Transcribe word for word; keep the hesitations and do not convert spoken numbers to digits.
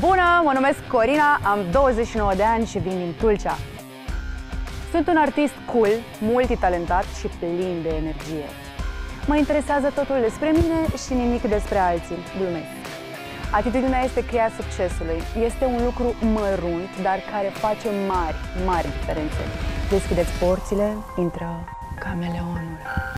Bună, mă numesc Corina, am douăzeci și nouă de ani și vin din Tulcea. Sunt un artist cool, multitalentat și plin de energie. Mă interesează totul despre mine și nimic despre alții, glumesc. Atitudinea este cheia succesului. Este un lucru mărunt, dar care face mari, mari diferențe. Deschideți porțile, intră cameleonul.